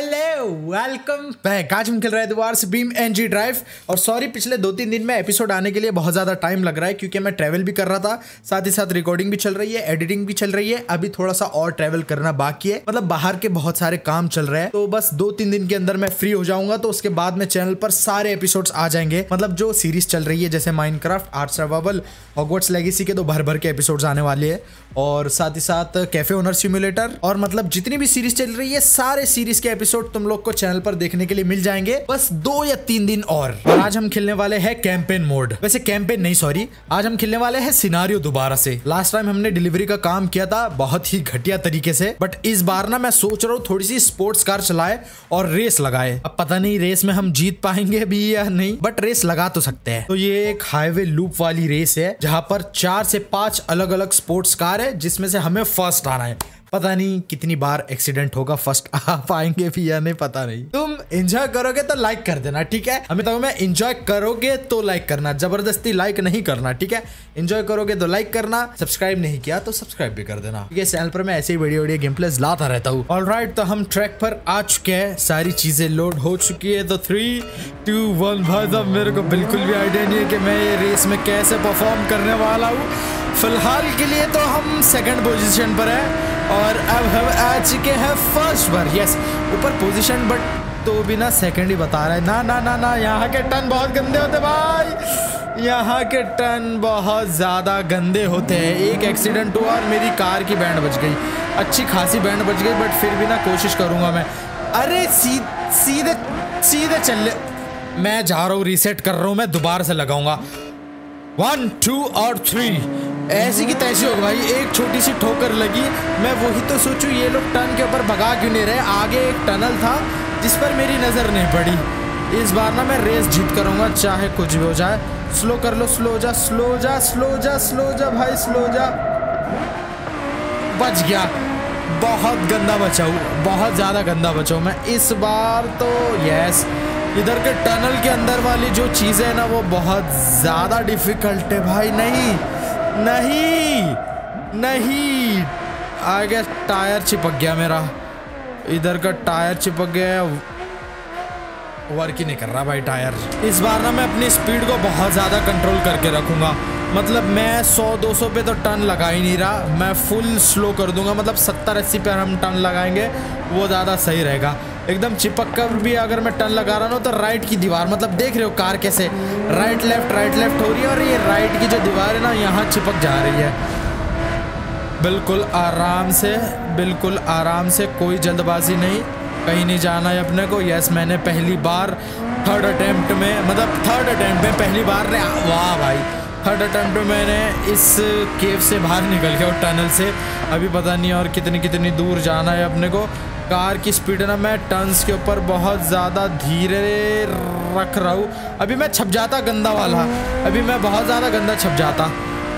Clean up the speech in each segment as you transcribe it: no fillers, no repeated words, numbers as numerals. Hello welcome back. आज हम खेल रहे हैं दोबारा से BeamNG ड्राइव। और सॉरी पिछले 2-3 दिन में एपिसोड आने के लिए बहुत ज़्यादा टाइम लग रहा है क्योंकि मैं ट्रैवल भी कर रहा था, साथ ही साथ रिकॉर्डिंग भी चल रही है, एडिटिंग भी चल रही है। अभी थोड़ा सा और ट्रैवल करना बाकी है, मतलब बाहर के बहुत सारे काम चल रहे हैं। तो बस 2-3 दिन के अंदर मैं फ्री हो जाऊंगा, तो उसके बाद में चैनल पर सारे एपिसोड आ जाएंगे। मतलब जो सीरीज चल रही है जैसे Minecraft, Ark Survival, Hogwarts Legacy के तो भर भर के एपिसोड आने वाले है, और साथ ही साथ कैफे ओनर सिम्युलेटर, और मतलब जितनी भी सीरीज चल रही है सारे सीरीज के एपिसोड तुम लोग को चैनल पर देखने के लिए मिल जाएंगे, बस 2 या 3 दिन और आज हम खेलने वाले हैं कैंपेन मोड। वैसे कैंपेन नहीं, सॉरी, आज हम खेलने वाले हैं सिनारियो दोबारा से। लास्ट टाइम हमने डिलीवरी का काम किया था बहुत ही घटिया तरीके से, बट इस बार ना मैं सोच रहा हूँ थोड़ी सी स्पोर्ट्स कार चलाए और रेस लगाए। अब पता नहीं रेस में हम जीत पाएंगे भी या नहीं, बट रेस लगा तो सकते हैं। तो ये एक हाईवे लूप वाली रेस है जहाँ पर 4 से 5 अलग अलग स्पोर्ट्स कार है जिसमें से हमें फर्स्ट आना है। पता नहीं कितनी बार एक्सीडेंट होगा, फर्स्ट आ पाएंगे भी या नहीं पता नहीं। तुम एंजॉय करोगे तो लाइक कर देना, ठीक है? हमें तो मैं एंजॉय करोगे तो लाइक करना, जबरदस्ती लाइक नहीं करना, ठीक है? एंजॉय करोगे तो लाइक करना, सब्सक्राइब नहीं किया तो सब्सक्राइब भी कर देना। चैनल पर मैं ऐसे ही वीडियो गेम प्लेस लाता रहता हूँ। ऑलराइट, तो हम ट्रैक पर आ चुके हैं, सारी चीजें लोड हो चुकी है। तो 3, 2, 1 भाई साहब, मेरे को बिल्कुल भी आइडिया नहीं है कि मैं ये रेस में कैसे परफॉर्म करने वाला हूँ। फिलहाल के लिए तो हम सेकंड पोजीशन पर है और अब हम आ चुके हैं फर्स्ट पर। यस, ऊपर पोजीशन, बट तो भी ना सेकेंड ही बता रहा है। ना ना ना ना, यहाँ के टर्न बहुत गंदे होते भाई, यहाँ के टर्न बहुत ज़्यादा गंदे होते हैं। एक एक्सीडेंट हुआ और मेरी कार की बैंड बच गई, अच्छी खासी बैंड बच गई, बट फिर भी ना कोशिश करूँगा मैं। अरे सीधे सीधे चल, मैं जा रहा हूँ, रीसेट कर रहा हूँ, मैं दोबारा से लगाऊँगा। 1, 2 और 3 ऐसी की तैसी होगी भाई। एक छोटी सी ठोकर लगी, मैं वही तो सोचूं ये लोग टर्न के ऊपर भगा क्यों नहीं रहे। आगे एक टनल था जिस पर मेरी नज़र नहीं पड़ी। इस बार ना मैं रेस जीत करूँगा चाहे कुछ भी हो जाए। स्लो कर लो, स्लो जा, स्लो जा, स्लो जा, स्लो जा भाई, स्लो जा। बच गया, बहुत गंदा बचाऊ, बहुत ज़्यादा गंदा बचाऊ मैं इस बार तो। यस, इधर के टनल के अंदर वाली जो चीज़ है ना वो बहुत ज़्यादा डिफिकल्ट है भाई। नहीं नहीं नहीं, आगे टायर चिपक गया मेरा, इधर का टायर चिपक गया, वर्क ही नहीं कर रहा भाई टायर। इस बार ना मैं अपनी स्पीड को बहुत ज़्यादा कंट्रोल करके रखूँगा। मतलब मैं 100-200 पे तो टर्न लगा ही नहीं रहा, मैं फुल स्लो कर दूंगा। मतलब 70-80 पे हम टर्न लगाएंगे, वो ज़्यादा सही रहेगा। एकदम चिपक कर भी अगर मैं टर्न लगा रहा हूँ तो राइट की दीवार, मतलब देख रहे हो कार कैसे राइट लेफ्ट हो रही है, और ये राइट की जो दीवार है ना यहाँ चिपक जा रही है। बिल्कुल आराम से, बिल्कुल आराम से, कोई जल्दबाजी नहीं, कहीं नहीं जाना है अपने को। यस, मैंने पहली बार थर्ड अटैम्प्ट में पहली बार ने, वाह भाई, थर्ड अटैम्प्ट में मैंने इस केव से बाहर निकल गया और टनल से। अभी पता नहीं और कितनी दूर जाना है अपने को। कार की स्पीड ना मैं टर्न्स के ऊपर बहुत ज़्यादा धीरे रख रहा हूँ। अभी मैं छप जाता गंदा वाला, अभी मैं बहुत ज़्यादा गंदा छप जाता।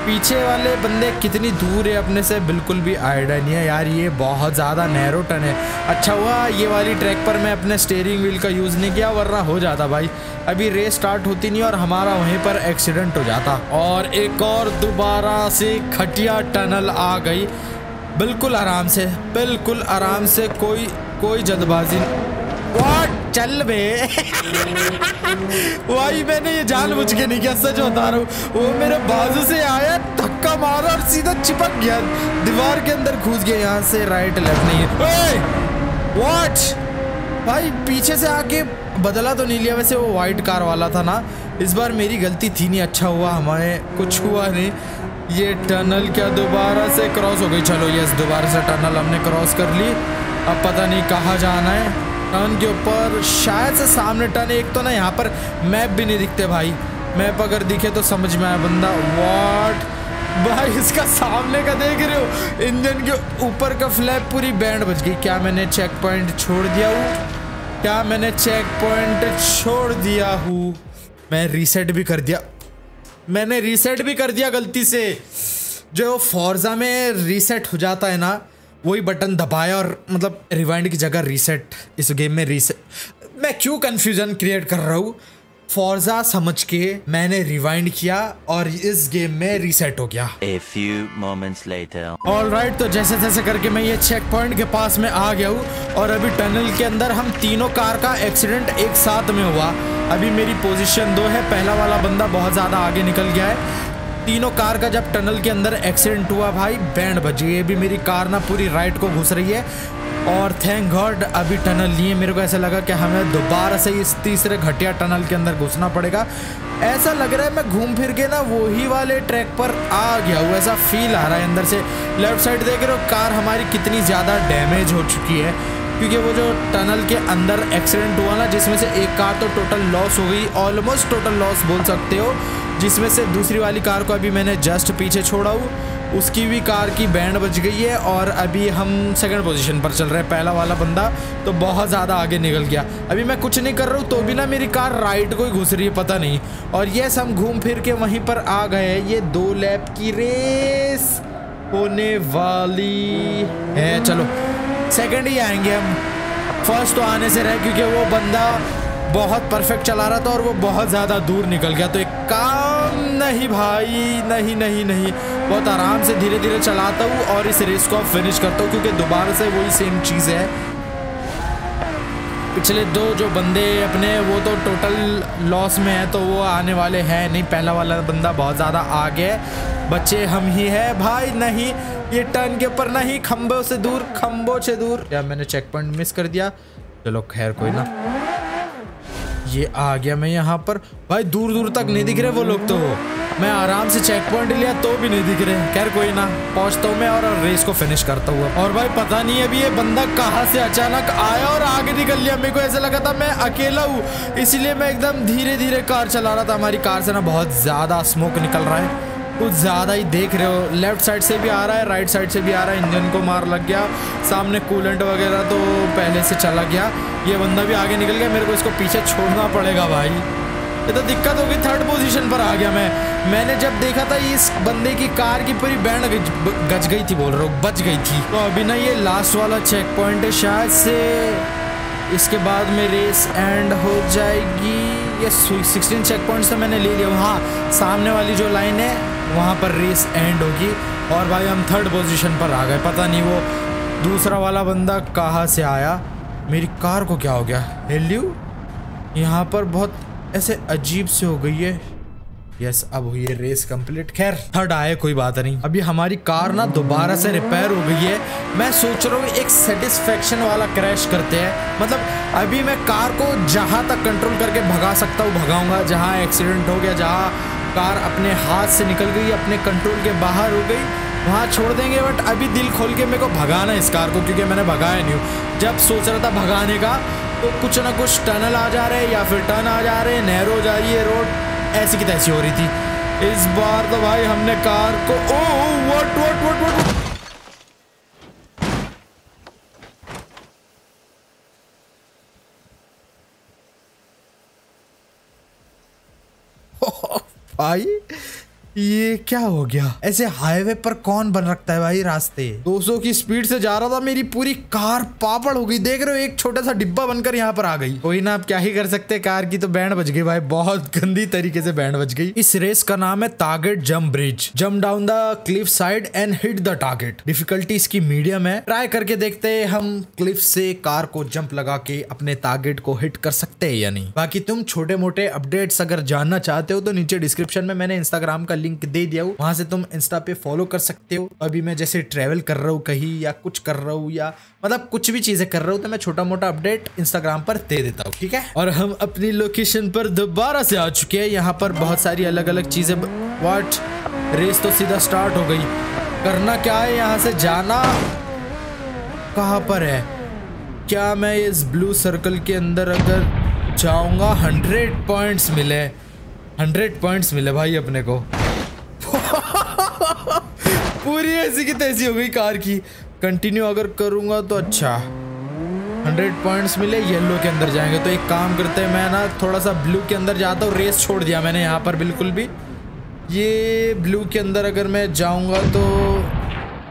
पीछे वाले बंदे कितनी दूर है अपने से बिल्कुल भी आइडिया नहीं है यार। ये बहुत ज़्यादा नैरो टर्न है। अच्छा हुआ ये वाली ट्रैक पर मैं अपने स्टीयरिंग व्हील का यूज़ नहीं किया, वरना हो जाता भाई, अभी रेस स्टार्ट होती नहीं और हमारा वहीं पर एक्सीडेंट हो जाता। और एक और दोबारा से खटिया टनल आ गई। बिल्कुल आराम से, बिल्कुल आराम से, कोई जल्दबाजी। व्हाट, चल बे भाई, मैंने ये जानबूझ के नहीं किया, सच बता रहा हूँ। वो मेरे बाजू से आया, धक्का मारा और सीधा चिपक गया दीवार के अंदर, घुस गया। यहाँ से राइट लेफ्ट नहीं है। व्हाट भाई, पीछे से आके बदला तो नहीं लिया। वैसे वो वाइट कार वाला था ना, इस बार मेरी गलती थी नहीं, अच्छा हुआ हमारे कुछ हुआ नहीं। ये टनल क्या दोबारा से क्रॉस हो गई। चलो, यस, दोबारा से टनल हमने क्रॉस कर ली। अब पता नहीं कहाँ जाना है। टर्न के ऊपर शायद से सामने टर्न, एक तो ना यहाँ पर मैप भी नहीं दिखते भाई, मैप अगर दिखे तो समझ में आया बंदा। वाट भाई, इसका सामने का देख रहे हो, इंजन के ऊपर का फ्लैप पूरी बैंड बच गई। क्या मैंने चेक पॉइंट छोड़ दिया हूँ? मैं रीसेट भी कर दिया, गलती से। जो फोर्जा में रीसेट हो जाता है ना, वही बटन दबाया, और मतलब रिवाइंड की जगह रीसेट। इस गेम में रीसेट मैं क्यों कन्फ्यूज़न क्रिएट कर रहा हूँ? फोर्जा समझ के मैंने रिवाइंड किया और इस गेम में रीसेट हो गया। A few moments later. Alright, तो जैसे तैसे करके मैं ये चेक पॉइंट के पास में आ गया हूँ और अभी टनल के अंदर हम तीनों कार का एक्सीडेंट एक साथ में हुआ। अभी मेरी पोजीशन 2 है, पहला वाला बंदा बहुत ज्यादा आगे निकल गया है। तीनों कार का जब टनल के अंदर एक्सीडेंट हुआ भाई बैंड बजी। ये भी मेरी कार ना पूरी राइट को घुस रही है और थैंक गॉड अभी टनल लिए। मेरे को ऐसा लगा कि हमें दोबारा से इस तीसरे घटिया टनल के अंदर घुसना पड़ेगा। ऐसा लग रहा है मैं घूम फिर के ना वही वाले ट्रैक पर आ गया हूँ, ऐसा फील आ रहा है अंदर से। लेफ्ट साइड देख रहे हो कार हमारी कितनी ज़्यादा डैमेज हो चुकी है, क्योंकि वो जो टनल के अंदर एक्सीडेंट हुआ ना, जिसमें से एक कार तो टोटल लॉस हो गई, ऑलमोस्ट टोटल लॉस बोल सकते हो, जिसमें से दूसरी वाली कार को अभी मैंने जस्ट पीछे छोड़ा हूँ, उसकी भी कार की बैंड बज गई है और अभी हम सेकंड पोजीशन पर चल रहे हैं। पहला वाला बंदा तो बहुत ज़्यादा आगे निकल गया। अभी मैं कुछ नहीं कर रहा हूँ तो भी ना मेरी कार राइट को ही घुस रही है, पता नहीं। और यस, हम घूम फिर के वहीं पर आ गए हैं। ये 2 लैप की रेस होने वाली है। चलो सेकंड ही आएंगे हम, फर्स्ट तो आने से रहे, क्योंकि वो बंदा बहुत परफेक्ट चला रहा था और वो बहुत ज़्यादा दूर निकल गया। तो एक काम नहीं भाई, नहीं नहीं नहीं, बहुत आराम से धीरे धीरे चलाता हूँ और इस रेस को फिनिश करता हूँ, क्योंकि दोबारा से वही सेम चीज़ है। पिछले 2 जो बंदे अपने वो तो टोटल लॉस में है, तो वो आने वाले हैं नहीं। पहला वाला बंदा बहुत ज़्यादा आगे है, बच्चे हम ही हैं भाई। नहीं, ये टर्न के ऊपर नहीं, खम्बों से दूर, खम्बों से दूर। या मैंने चेक पॉइंट मिस कर दिया, चलो खैर कोई ना। ये आ गया मैं यहाँ पर भाई, दूर दूर तक नहीं दिख रहे वो लोग, तो मैं आराम से चेक पॉइंट लिया तो भी नहीं दिख रहे। खैर कोई ना, पहुँचता हूँ मैं और रेस को फिनिश करता हुआ। और भाई पता नहीं अभी ये बंदा कहाँ से अचानक आया और आगे निकल लिया। मेरे को ऐसा लगा था मैं अकेला हूँ, इसीलिए मैं एकदम धीरे धीरे कार चला रहा था। हमारी कार से ना बहुत ज़्यादा स्मोक निकल रहा है, कुछ ज़्यादा ही देख रहे हो। लेफ्ट साइड से भी आ रहा है, राइट साइड से भी आ रहा है, इंजन को मार लग गया। सामने कूलेंट वगैरह तो पहले से चला गया। ये बंदा भी आगे निकल गया, मेरे को इसको पीछे छोड़ना पड़ेगा भाई। ये तो दिक्कत होगी, थर्ड पोजीशन पर आ गया मैं। मैंने जब देखा था इस बंदे की कार की पूरी बैंड गज गई थी, बोल रहा हूँ बच गई थी। तो अभी ना ये लास्ट वाला चेक पॉइंट है, शायद से इसके बाद में रेस एंड हो जाएगी। ये 16 चेक पॉइंट से मैंने ले लिया। हाँ, सामने वाली जो लाइन है वहाँ पर रेस एंड होगी। और भाई हम थर्ड पोजीशन पर आ गए। पता नहीं वो दूसरा वाला बंदा कहाँ से आया, मेरी कार को क्या हो गया। हेल्लो, यहाँ पर बहुत ऐसे अजीब से हो गई है। यस, अब हुई है रेस कंप्लीट। खैर थर्ड आए, कोई बात नहीं। अभी हमारी कार ना दोबारा से रिपेयर हो गई है। मैं सोच रहा हूँ एक सेटिस्फेक्शन वाला क्रैश करते हैं, मतलब अभी मैं कार को जहाँ तक कंट्रोल करके भगा सकता हूँ भगाऊंगा। जहाँ एक्सीडेंट हो गया, जहाँ कार अपने हाथ से निकल गई, अपने कंट्रोल के बाहर हो गई, वहाँ छोड़ देंगे। बट अभी दिल खोल के मेरे को भगाना है इस कार को, क्योंकि मैंने भगाया नहीं हूँ। जब सोच रहा था भगाने का तो कुछ ना कुछ टनल आ जा रहे हैं, या फिर टर्न आ जा रहे हैं, नहरों जा रही है, रोड ऐसी की तैसी हो रही थी। इस बार तो भाई हमने कार को ओ, भाई ये क्या हो गया। ऐसे हाईवे पर कौन बन रखता है भाई रास्ते। 200 की स्पीड से जा रहा था, मेरी पूरी कार पापड़ हो गई। देख रहे हो, एक छोटा सा डिब्बा बनकर यहाँ पर आ गई। कोई ना, आप क्या ही कर सकते, कार की तो बैंड बज गई भाई, बहुत गंदी तरीके से बैंड बज गई। इस रेस का नाम है target jump bridge. Jump down the cliff side and hit the target. Difficulty इसकी मीडियम है, ट्राई करके देखते है हम क्लिफ से कार को जंप लगा के अपने टारगेट को हिट कर सकते है या नहीं। बाकी तुम छोटे मोटे अपडेट्स अगर जानना चाहते हो तो नीचे डिस्क्रिप्शन में मैंने इंस्टाग्राम का लिंक दे दिया हूँ, वहां से तुम इंस्टा पे फॉलो कर सकते हो। अभी मैं जैसे ट्रेवल कर रहा हूँ कहीं, या कुछ कर रहा हूँ, या मतलब कुछ भी चीजें कर रहा हूँ, तो मैं छोटा मोटा अपडेट इंस्टाग्राम पर दे देता हूँ, ठीक है। और हम अपनी लोकेशन पर दोबारा से आ चुके हैं। यहाँ पर बहुत सारी अलग अलग चीजें। व्हाट, रेस तो सीधा स्टार्ट हो गई। करना क्या है, यहाँ से जाना कहाँ पर है। क्या मैं इस ब्लू सर्कल के अंदर अगर जाऊँगा 100 पॉइंट्स मिले। 100 पॉइंट्स मिले भाई अपने को। पूरी ऐसी की तैसी हो गई कार की। कंटिन्यू अगर करूँगा तो अच्छा, 100 पॉइंट्स मिले, येलो के अंदर जाएंगे। तो एक काम करते हैं, मैं ना थोड़ा सा ब्लू के अंदर जाता हूँ। रेस छोड़ दिया मैंने यहाँ पर बिल्कुल भी। ये ब्लू के अंदर अगर मैं जाऊँगा तो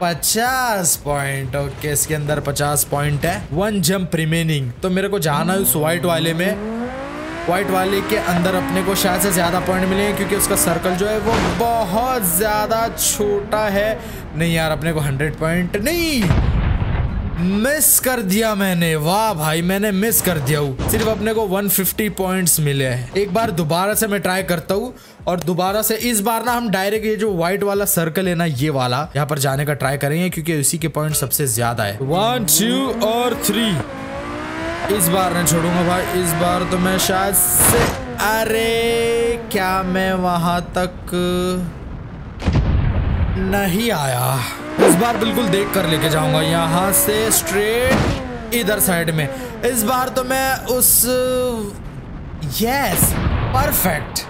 50 पॉइंट। ओके, इसके अंदर 50 पॉइंट है। 1 जंप रिमेनिंग। तो मेरे को जाना है उस वाइट वाले में। व्हाइट वाले के अंदर अपने को शायद से ज़्यादा पॉइंट मिलेंगे क्योंकि उसका सर्कल जो है वो बहुत ज़्यादा छोटा है। नहीं यार अपने को 100 पॉइंट नहीं, मिस कर दिया मैंने। वाह भाई मैंने मिस कर दिया हूँ, सिर्फ अपने को 150 पॉइंट्स मिले हैं। एक बार दोबारा से मैं ट्राई करता हूँ और दोबारा से इस बार ना हम डायरेक्ट ये जो व्हाइट वाला सर्कल है ना ये वाला यहाँ पर जाने का ट्राई करेंगे क्योंकि उसी के पॉइंट सबसे ज़्यादा है। 1 2 और 3 इस बार नहीं छोड़ूंगा भाई। इस बार तो मैं शायद से, अरे क्या मैं वहां तक नहीं आया। इस बार बिल्कुल देख कर लेके जाऊंगा यहाँ से स्ट्रेट इधर साइड में। इस बार तो मैं उस, यस परफेक्ट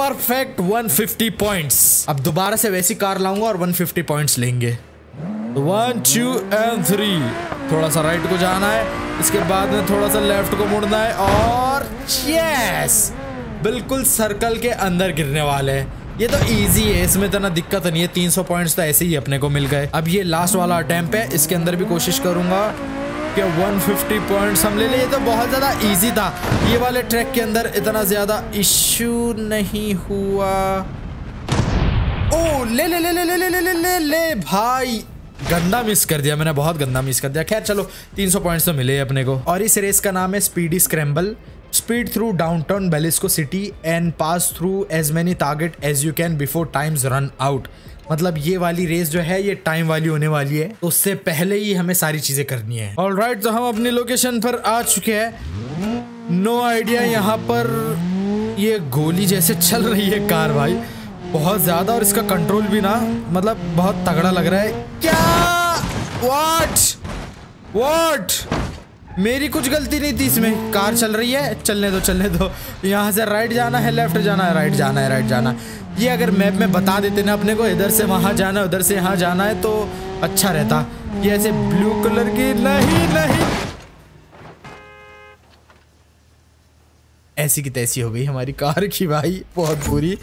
परफेक्ट 150 पॉइंट्स। अब दोबारा से वैसी कार लाऊंगा और 150 पॉइंट्स लेंगे। 1 2 एंड 3 थोड़ा सा राइट को जाना है, इसके बाद में थोड़ा सा लेफ्ट को मुड़ना है और यस बिल्कुल सर्कल के अंदर गिरने वाले हैं। ये तो इजी है, इसमें इतना दिक्कत नहीं है। 300 पॉइंट्स तो ऐसे ही अपने को मिल गए। अब ये लास्ट वाला अटेम्प्ट है, इसके अंदर भी कोशिश करूंगा कि 150 पॉइंट्स हम ले लें। ये तो बहुत ज़्यादा ईजी था, ये वाले ट्रैक के अंदर इतना ज़्यादा इश्यू नहीं हुआ। ओ ले ले ले ले ले ले ले ले ले भाई, गंदा मिस कर दिया मैंने, बहुत गंदा मिस कर दिया। खैर चलो 300 पॉइंट्स तो मिले अपने को। और इस रेस का नाम है speedy scramble. Speed through downtown Belisco city and pass through as many target as you can before times run out. मतलब ये वाली रेस जो है ये टाइम वाली होने वाली है, तो उससे पहले ही हमें सारी चीजें करनी है। ऑलराइट तो हम अपनी लोकेशन पर आ चुके हैं। नो आइडिया यहाँ पर ये गोली जैसे चल रही है कार भाई, बहुत ज़्यादा। और इसका कंट्रोल भी ना मतलब बहुत तगड़ा लग रहा है। क्या व्हाट मेरी कुछ गलती नहीं थी इसमें। कार चल रही है, चलने दो चलने दो। यहाँ से राइट जाना है, लेफ्ट जाना है, राइट जाना है, राइट जाना है। ये अगर मैप में बता देते ना अपने को इधर से वहाँ जाना है उधर से यहाँ जाना है तो अच्छा रहता। ये ऐसे ब्लू कलर की नहीं ऐसी की तैसी हो गई हमारी कार की भाई, बहुत बुरी।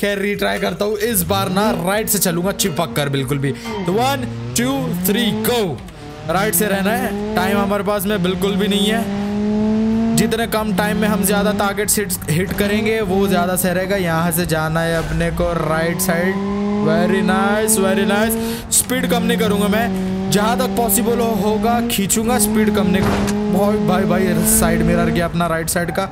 खैर रीट्राई करता हूँ इस बार ना, राइट से चलूंगा चिपक कर बिल्कुल भी। 1 2 3 गो। राइट से रहना है, टाइम हमारे पास में बिल्कुल भी नहीं है। जितने कम टाइम में हम ज़्यादा टारगेट्स हिट करेंगे वो ज़्यादा सही रहेगा। यहाँ से जाना है अपने को right side. Very nice very nice. Speed कम नहीं करूँगा मैं, जहाँ तक पॉसिबल होगा खींचूंगा, स्पीड कम नहीं करूँगा। भाई साइड मिरर गया अपना राइट साइड का।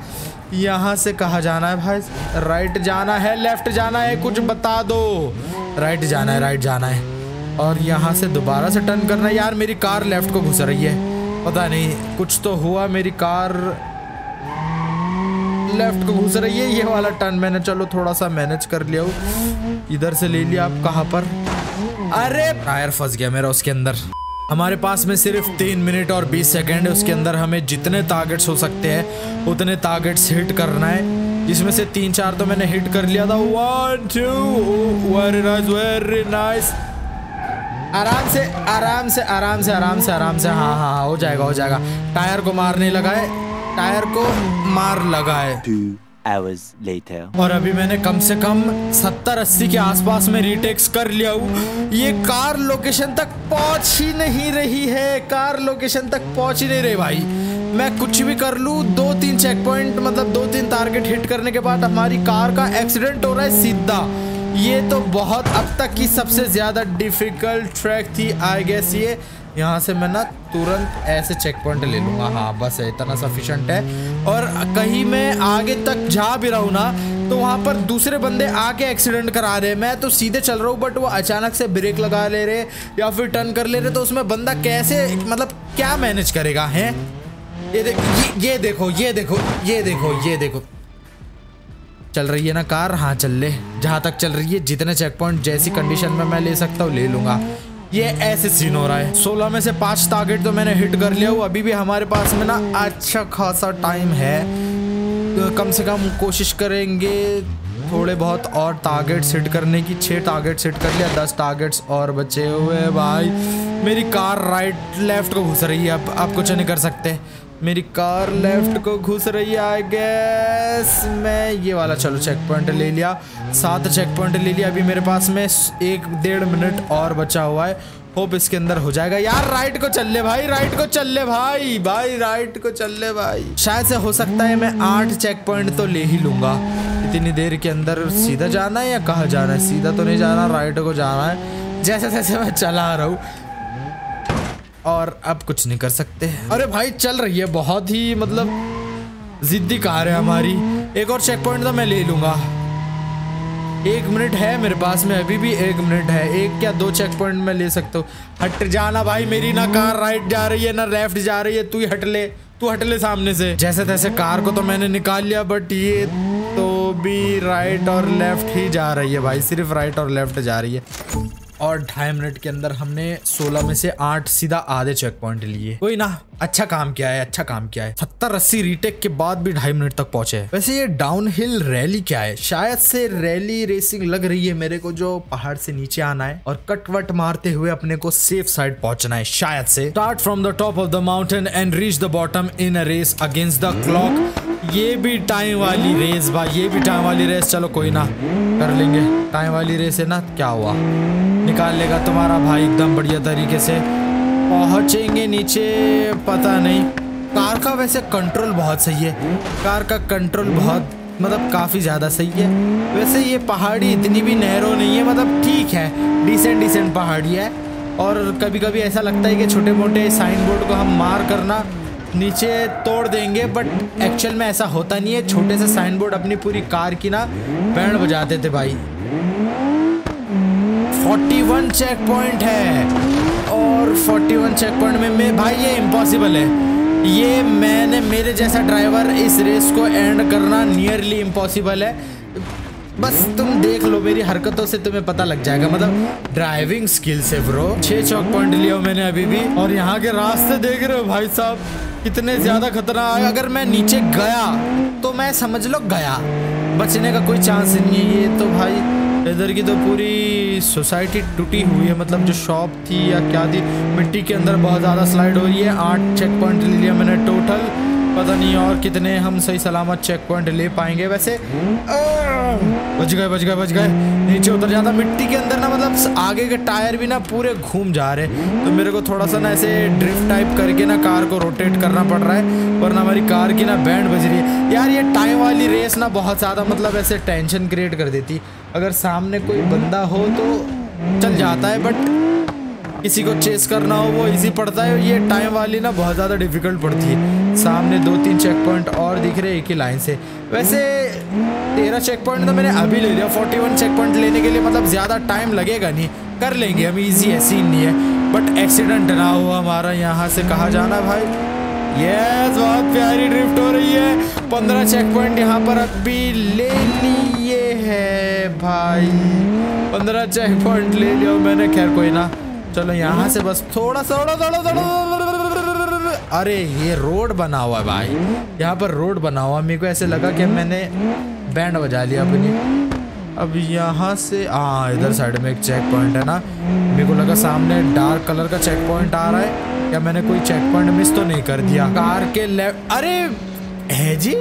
यहाँ से कहाँ जाना है भाई, राइट जाना है, लेफ्ट जाना है, कुछ बता दो। राइट जाना है, राइट जाना है। और यहाँ से दोबारा से टर्न करना है। यार मेरी कार लेफ्ट को घुस रही है, पता नहीं कुछ तो हुआ, मेरी कार लेफ्ट को घुस रही है। ये वाला टर्न मैंने चलो थोड़ा सा मैनेज कर लिया हूँ। इधर से ले लिया आप कहाँ पर, अरे टायर फंस गया मेरा उसके अंदर। हमारे पास में सिर्फ 3 मिनट और 20 सेकेंड है, उसके अंदर हमें जितने टारगेट्स हो सकते हैं उतने टारगेट्स हिट करना है। जिसमें से 3 4 तो मैंने हिट कर लिया था। 1 2 वेरी नाइस वेरी नाइस। आराम से आराम से आराम से आराम से आराम से, हाँ, हो जाएगा हो जाएगा। टायर को मार नहीं लगाए, टायर को मार लगाए। 2 hours later और अभी मैंने कम से कम 70-80 के आसपास में रीटेक्स कर लिया हूँ। ये कार लोकेशन तक पहुँच ही नहीं रही है, कार लोकेशन तक पहुँच ही नहीं रही भाई। मैं कुछ भी कर लूँ, 2-3 चेक पॉइंट मतलब 2-3 टारगेट हिट करने के बाद हमारी कार का एक्सीडेंट हो रहा है सीधा। ये तो बहुत अब तक की सबसे ज़्यादा डिफिकल्ट ट्रैक थी आई गेस ये। यहाँ से मैं ना तुरंत ऐसे चेक पॉइंट ले लूँगा, हाँ बस इतना सफिशेंट है। और कहीं मैं आगे तक जा भी रहा हूँ ना तो वहाँ पर दूसरे बंदे आके एक्सीडेंट करा रहे हैं। मैं तो सीधे चल रहा हूँ बट वो अचानक से ब्रेक लगा ले रहे या फिर टर्न कर ले रहे, तो उसमें बंदा कैसे मतलब क्या मैनेज करेगा है। ये देखो ये देखो ये देखो ये देखो, चल रही है ना कार, हाँ चल ले जहाँ तक चल रही है। जितने चेक पॉइंट जैसी कंडीशन में मैं ले सकता हूँ ले लूँगा। ये ऐसे सीन हो रहा है। 16 में से 5 टारगेट तो मैंने हिट कर लिया हूँ। अभी भी हमारे पास में ना अच्छा खासा टाइम है, तो कम से कम कोशिश करेंगे थोड़े बहुत और टारगेट्स हिट करने की। 6 टारगेट्स हिट कर लिया, 10 टारगेट्स और बचे हुए भाई। मेरी कार राइट लेफ्ट को घुस रही है, आप कुछ नहीं कर सकते। मेरी कार लेफ्ट को घुस रही है आई गेस। मैं ये वाला चलो चेक पॉइंट ले लिया, 7 चेक पॉइंट ले लिया। अभी मेरे पास में 1-1.5 मिनट और बचा हुआ है। होप इसके अंदर हो जाएगा यार। राइट को चल ले भाई, राइट को चल ले भाई, भाई राइट को चल ले भाई। शायद से हो सकता है मैं 8 चेक पॉइंट तो ले ही लूंगा इतनी देर के अंदर। सीधा जाना है या कहाँ जाना है? सीधा तो नहीं जाना, राइट को जाना है। जैसे तैसे मैं चला रहा हूँ और अब कुछ नहीं कर सकते। अरे भाई चल रही है, बहुत ही मतलब जिद्दी कार है हमारी। एक और चेक पॉइंट तो मैं ले लूंगा। 1 मिनट है मेरे पास में, अभी भी 1 मिनट है। 1 या 2 चेक पॉइंट मैं ले सकता हूँ। हट जाना भाई मेरी, ना कार राइट जा रही है ना लेफ्ट जा रही है, तू ही हट ले, तू हट ले सामने से। जैसे तैसे कार को तो मैंने निकाल लिया, बट ये तो भी राइट और लेफ्ट ही जा रही है भाई, सिर्फ राइट और लेफ्ट जा रही है। और 2.5 मिनट के अंदर हमने 16 में से 8 सीधा आधे चेक पॉइंट लिए। कोई ना, अच्छा काम किया है, अच्छा काम किया है। 70-80 रीटेक के बाद भी 2.5 मिनट तक पहुंचे। वैसे ये डाउनहिल रैली क्या है? शायद से रैली रेसिंग लग रही है मेरे को, जो पहाड़ से नीचे आना है और कटवट मारते हुए अपने को सेफ साइड पहुंचना है शायद से। Start from the top of the mountain and reach the bottom in a race against the clock. ये भी टाइम वाली रेस भाई, ये भी टाइम वाली रेस। चलो कोई ना, कर लेंगे। टाइम वाली रेस है ना, क्या हुआ, निकाल लेगा तुम्हारा भाई एकदम बढ़िया तरीके से। पहुंचेंगे नीचे पता नहीं। कार का वैसे कंट्रोल बहुत सही है, कार का कंट्रोल बहुत मतलब काफ़ी ज़्यादा सही है। वैसे ये पहाड़ी इतनी भी नहरों नहीं है, मतलब ठीक है, डिसेंट पहाड़ी है। और कभी कभी ऐसा लगता है कि छोटे मोटे साइन बोर्ड को हम मार करना नीचे तोड़ देंगे, बट एक्चुअल में ऐसा होता नहीं है। छोटे से साइन बोर्ड अपनी पूरी कार की ना बैंड बजा देते भाई। 41 चेक पॉइंट है और 41 चेक पॉइंट में भाई ये इम्पॉसिबल है। ये मेरे जैसा ड्राइवर इस रेस को एंड करना नियरली इम्पॉसिबल है। बस तुम देख लो मेरी हरकतों से, तुम्हें पता लग जाएगा मतलब ड्राइविंग स्किल से ब्रो। 6 चेक पॉइंट लिया मैंने अभी भी। और यहाँ के रास्ते देख रहे हो भाई साहब कितने ज़्यादा खतरनाक। अगर मैं नीचे गया तो मैं समझ लो गया, बचने का कोई चांस नहीं है। ये तो भाई इधर की तो पूरी सोसाइटी टूटी हुई है, मतलब जो शॉप थी या क्या थी मिट्टी के अंदर बहुत ज़्यादा स्लाइड हो रही है। 8 चेक पॉइंट ले लिया मैंने टोटल, पता नहीं और कितने हम सही सलामत चेक पॉइंट ले पाएंगे। वैसे बच गए बच गए बच गए। नीचे उतर जाता मिट्टी के अंदर ना, मतलब आगे के टायर भी ना पूरे घूम जा रहे, तो मेरे को थोड़ा सा ना ऐसे ड्रिफ्ट टाइप करके ना कार को रोटेट करना पड़ रहा है, वरना हमारी कार की ना बैंड बज रही है यार। ये टाइम वाली रेस ना बहुत ज़्यादा मतलब ऐसे टेंशन क्रिएट कर देती। अगर सामने कोई बंदा हो तो चल जाता है, बट किसी को चेस करना हो वो इजी पड़ता है। ये टाइम वाली ना बहुत ज़्यादा डिफिकल्ट पड़ती है। सामने 2-3 चेक पॉइंट और दिख रहे एक ही लाइन से। वैसे 13 चेक पॉइंट तो मैंने अभी ले लिया। 41 चेक पॉइंट लेने के लिए मतलब ज़्यादा टाइम लगेगा नहीं, कर लेंगे हम इजी है, सीन नहीं है। बट एक्सीडेंट ना हुआ हमारा। यहाँ से कहाँ जाना भाई? यस बहुत प्यारी ड्रिफ्ट हो रही है। 15 चेक पॉइंट यहाँ पर अभी ले लिए है भाई, 15 चेक पॉइंट ले लिया मैंने। खैर कोई ना, चलो यहाँ से बस थोड़ा सा अरे ये रोड बना हुआ है भाई, यहाँ पर रोड बना हुआ। मेरे को ऐसे लगा कि मैंने बैंड बजा लिया अपनी। अब यहाँ से इधर साइड में एक चेक पॉइंट है ना, मेरे को लगा सामने डार्क कलर का चेक पॉइंट आ रहा है, या मैंने कोई चेक पॉइंट मिस तो नहीं कर दिया। कार के लेफ्ट, अरे है जी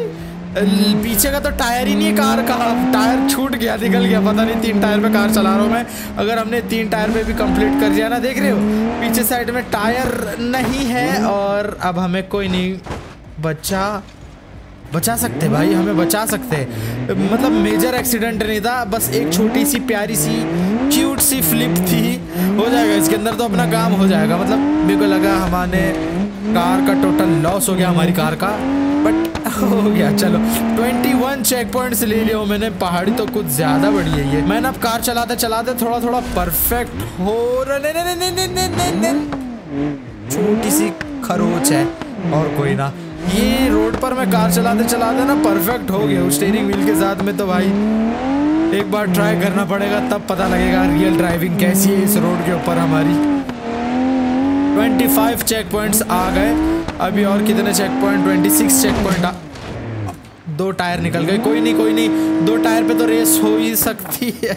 पीछे का तो टायर ही नहीं है कार का, टायर छूट गया, निकल गया, पता नहीं। 3 टायर पे कार चला रहा हूँ मैं। अगर हमने 3 टायर पे भी कंप्लीट कर दिया ना, देख रहे हो पीछे साइड में टायर नहीं है। और अब हमें कोई नहीं बचा सकते भाई, हमें बचा सकते। मतलब मेजर एक्सीडेंट नहीं था, बस एक छोटी सी प्यारी सी क्यूट सी फ्लिप थी। हो जाएगा इसके अंदर तो अपना काम हो जाएगा। मतलब मेरे को लगा हमारे कार का टोटल लॉस हो गया, हमारी कार का, बट हो गया। चलो 21 चेक पॉइंट्स ले लिया मैंने। पहाड़ी तो कुछ ज्यादा बड़ी है ये। मैंने अब कार चलाते चलाते थोड़ा परफेक्ट हो रहा है। छोटी सी खरोच है और कोई ना। ये रोड पर मैं कार चलाते चलाते ना परफेक्ट हो गया स्टीयरिंग व्हील के साथ में। तो भाई एक बार ट्राई करना पड़ेगा, तब पता लगेगा रियल ड्राइविंग कैसी है इस रोड के ऊपर हमारी। 25 चेक पॉइंट्स आ गए अभी। और कितने checkpoint? 26 checkpoint. 2 tyre निकल गए, कोई नहीं कोई नहीं, 2 टायर पे तो रेस हो ही सकती है।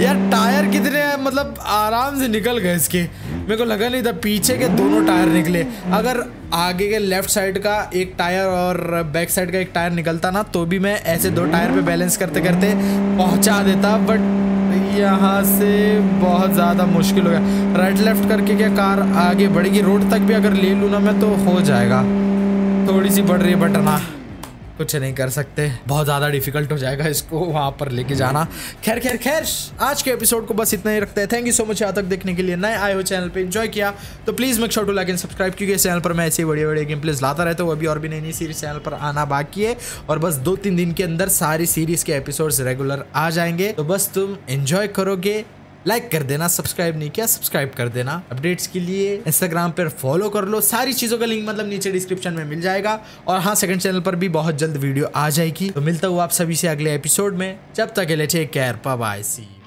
यार टायर कितने मतलब आराम से निकल गए इसके, मेरे को लगा नहीं था। पीछे के दोनों टायर निकले। अगर आगे के लेफ्ट साइड का एक टायर और बैक साइड का एक टायर निकलता ना, तो भी मैं ऐसे 2 टायर पे बैलेंस करते करते पहुँचा देता। बट यहाँ से बहुत ज़्यादा मुश्किल हो गया। राइट लेफ्ट करके क्या कार आगे बढ़ेगी, रोड तक भी अगर ले लूँ ना मैं तो हो जाएगा। थोड़ी सी बढ़ रही है बट ना कुछ नहीं कर सकते, बहुत ज़्यादा डिफिकल्ट हो जाएगा इसको वहाँ पर लेके जाना। खैर आज के एपिसोड को बस इतना ही रखते हैं। थैंक यू सो मच यहाँ तक देखने के लिए। नए आए हो चैनल पे एंजॉय किया तो please make sure to like and subscribe, क्योंकि इस चैनल पर मैं ऐसे बड़े बड़े गेम प्लेज लाता रहता हूँ। अभी और भी नई नई सीरीज चैनल पर आना बाकी है और बस 2-3 दिन के अंदर सारी सीरीज के एपिसोड रेगुलर आ जाएंगे। तो बस तुम एंजॉय करोगे, लाइक कर देना, सब्सक्राइब नहीं किया सब्सक्राइब कर देना। अपडेट्स के लिए इंस्टाग्राम पर फॉलो कर लो, सारी चीज़ों का लिंक मतलब नीचे डिस्क्रिप्शन में मिल जाएगा। और हाँ, सेकंड चैनल पर भी बहुत जल्द वीडियो आ जाएगी। तो मिलता हूँ आप सभी से अगले एपिसोड में, जब तक के लिए टेक केयर, बाय बाय, सी।